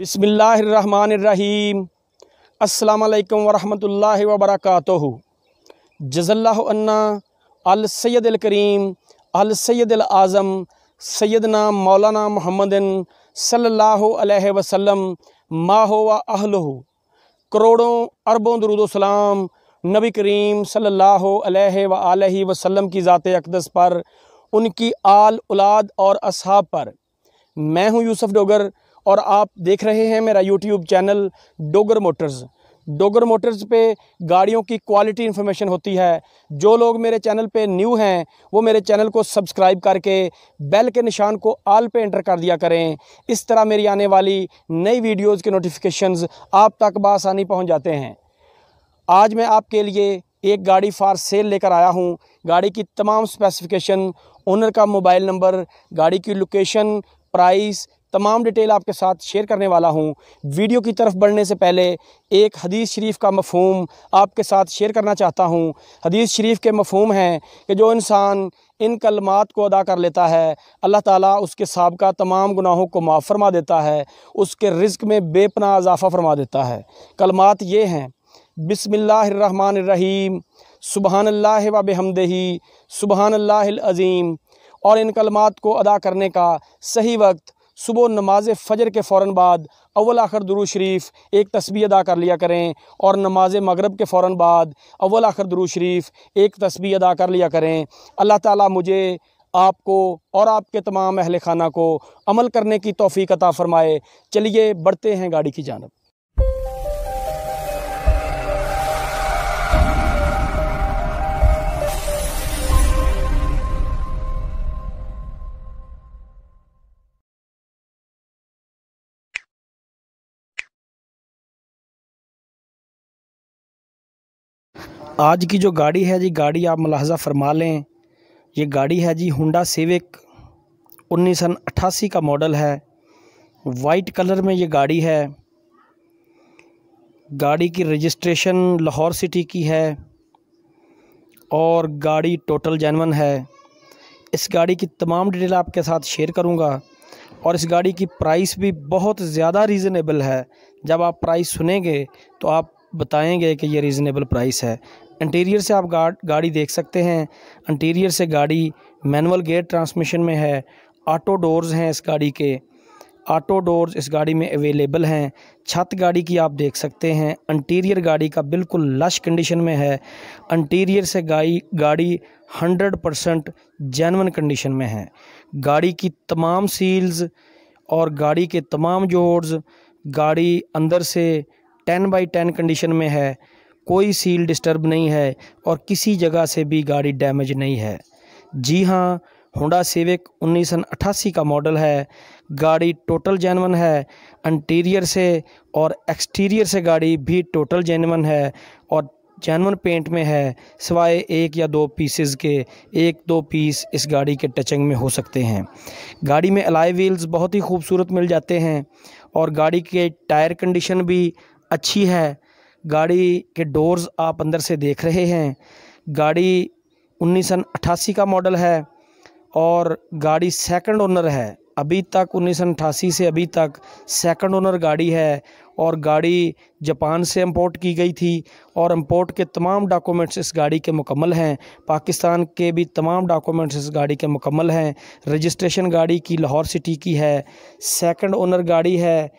बिस्मिल्लाहिर्रहमानिर्रहीम अस्सलामुअलैकुम वरहमतुल्लाहि वबरकातुहु। जज़ल्लाहु अन्ना अल सैयद अल करीम अल सैयद अल आज़म सैयदना मौलाना मोहम्मदिन सल्लल्लाहु अलैहि वसल्लम माहो व अहलहु। करोड़ों अरबों दुरूद सलाम नबी करीम सल्लल्लाहु अलैहि व आलिहि वसल्लम की ज़ात अक़दस पर, उनकी आल औलाद और असहाब पर। मैं हूँ यूसुफ डोगर और आप देख रहे हैं मेरा YouTube channel Dogar Motors. Dogar Motors पे गाड़ियों की क्वालिटी इन्फॉर्मेशन होती है। जो लोग मेरे चैनल पे न्यू हैं वो मेरे चैनल को सब्सक्राइब करके बेल के निशान को आल पे एंटर कर दिया करें। इस तरह मेरी आने वाली नई वीडियोस के नोटिफिकेशंस आप तक बआसानी पहुंच जाते हैं। आज मैं आपके लिए एक गाड़ी फ़ार सेल लेकर आया हूँ। गाड़ी की तमाम स्पेसिफिकेशन, ओनर का मोबाइल नंबर, गाड़ी की लोकेशन, प्राइस, तमाम डिटेल आपके साथ शेयर करने वाला हूँ। वीडियो की तरफ बढ़ने से पहले एक हदीस शरीफ का मफहूम आपके साथ शेयर करना चाहता हूँ। हदीस शरीफ के मफहूम हैं कि जो इंसान इन कलमात को अदा कर लेता है, अल्लाह ताला उसके साबका तमाम गुनाहों को माफ़ फरमा देता है, उसके रिज़्क़ में बेपनाह इजाफ़ा फरमा देता है। कलमात ये हैं: बिस्मिल्लाहिर्रहमानिर्रहीम, सुबहानल्लाहि व बिहम्दिही, सुबहानल्लाहिल अज़ीम। और इन कलमात को अदा करने का सही वक्त सुबह नमाज फ़जर के फ़ौरन बाद अव्वल आखिर दुरूद शरीफ एक तस्बीह अदा कर लिया करें, और नमाज मगरब के फ़ौरन बाद अव्वल आखिर दुरूद शरीफ एक तस्बीह अदा कर लिया करें। अल्लाह ताला मुझे, आपको और आपके तमाम अहले खाना को अमल करने की तौफ़ीक़ अता फ़रमाए। चलिए बढ़ते हैं गाड़ी की जानिब। आज की जो गाड़ी है जी, गाड़ी आप मुलाहजा फरमा लें, ये गाड़ी है जी होंडा सिविक, 1988 का मॉडल है। वाइट कलर में ये गाड़ी है। गाड़ी की रजिस्ट्रेशन लाहौर सिटी की है और गाड़ी टोटल जेन्युइन है। इस गाड़ी की तमाम डिटेल आपके साथ शेयर करूंगा और इस गाड़ी की प्राइस भी बहुत ज़्यादा रीज़नेबल है। जब आप प्राइस सुनेंगे तो आप बताएंगे कि ये रीज़नेबल प्राइस है। इंटीरियर से आप गाड़ी देख सकते हैं। इंटीरियर से गाड़ी मैनुअल गियर ट्रांसमिशन में है। ऑटो डोर्स हैं इस गाड़ी के, ऑटो डोर्स इस गाड़ी में अवेलेबल हैं। छत गाड़ी की आप देख सकते हैं। इंटीरियर गाड़ी का बिल्कुल लश कंडीशन में है। इंटीरियर से गाड़ी 100% जेन्युइन कंडीशन में है। गाड़ी की तमाम सील्स और गाड़ी के तमाम जोड़्स, गाड़ी अंदर से 10/10 कंडीशन में है। कोई सील डिस्टर्ब नहीं है और किसी जगह से भी गाड़ी डैमेज नहीं है। जी हाँ, होंडा सिविक 1988 का मॉडल है। गाड़ी टोटल जेन्युइन है। इंटीरियर से और एक्सटीरियर से गाड़ी भी टोटल जेन्युइन है और जेन्युइन पेंट में है, सिवाय एक या दो पीसेस के। एक दो पीस इस गाड़ी के टचिंग में हो सकते हैं। गाड़ी में अलॉय व्हील्स बहुत ही खूबसूरत मिल जाते हैं और गाड़ी के टायर कंडीशन भी अच्छी है। गाड़ी के डोर्स आप अंदर से देख रहे हैं। गाड़ी 1988 का मॉडल है और गाड़ी सेकंड ओनर है। अभी तक 1988 से अभी तक सेकंड ओनर गाड़ी है और गाड़ी जापान से इंपोर्ट की गई थी और इंपोर्ट के तमाम डॉक्यूमेंट्स इस गाड़ी के मुकम्मल हैं। पाकिस्तान के भी तमाम डॉक्यूमेंट्स इस गाड़ी के मुकम्मल हैं। रजिस्ट्रेशन गाड़ी की लाहौर सिटी की है। सेकंड ओनर गाड़ी है।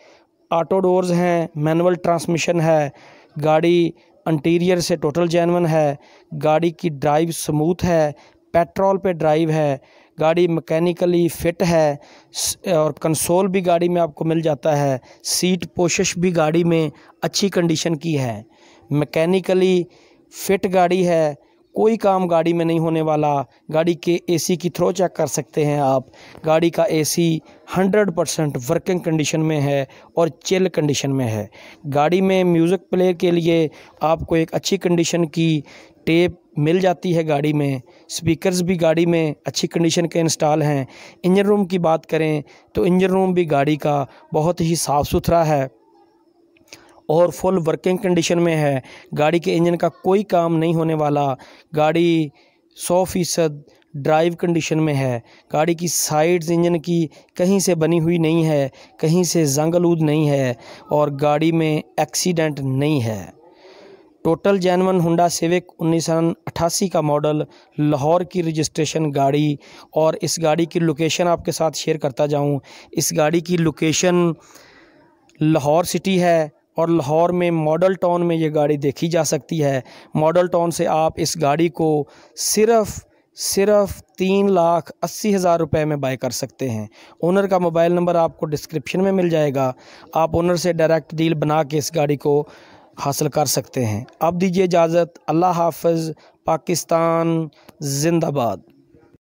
ऑटो डोर्स हैं, मैनुअल ट्रांसमिशन है। गाड़ी इंटीरियर से टोटल जेन्युइन है। गाड़ी की ड्राइव स्मूथ है, पेट्रोल पे ड्राइव है। गाड़ी मैकेनिकली फिट है और कंसोल भी गाड़ी में आपको मिल जाता है। सीट पोशश भी गाड़ी में अच्छी कंडीशन की है। मैकेनिकली फिट गाड़ी है, कोई काम गाड़ी में नहीं होने वाला। गाड़ी के एसी की थ्रो चेक कर सकते हैं आप। गाड़ी का एसी 100% वर्किंग कंडीशन में है और चिल कंडीशन में है। गाड़ी में म्यूज़िक प्लेयर के लिए आपको एक अच्छी कंडीशन की टेप मिल जाती है। गाड़ी में स्पीकर्स भी गाड़ी में अच्छी कंडीशन के इंस्टॉल हैं। इंजन रूम की बात करें तो इंजन रूम भी गाड़ी का बहुत ही साफ़ सुथरा है और फुल वर्किंग कंडीशन में है। गाड़ी के इंजन का कोई काम नहीं होने वाला। गाड़ी 100% ड्राइव कंडीशन में है। गाड़ी की साइड्स इंजन की कहीं से बनी हुई नहीं है, कहीं से जंग आलूद नहीं है और गाड़ी में एक्सीडेंट नहीं है। टोटल जेनवन होंडा सिविक 1988 का मॉडल, लाहौर की रजिस्ट्रेशन गाड़ी। और इस गाड़ी की लोकेशन आपके साथ शेयर करता जाऊं, इस गाड़ी की लोकेशन लाहौर सिटी है और लाहौर में मॉडल टाउन में ये गाड़ी देखी जा सकती है। मॉडल टाउन से आप इस गाड़ी को सिर्फ 3,80,000 रुपये में बाय कर सकते हैं। ओनर का मोबाइल नंबर आपको डिस्क्रिप्शन में मिल जाएगा, आप ओनर से डायरेक्ट डील बना के इस गाड़ी को हासिल कर सकते हैं। आप दीजिए इजाज़त, अल्लाह हाफ़िज़, पाकिस्तान जिंदाबाद।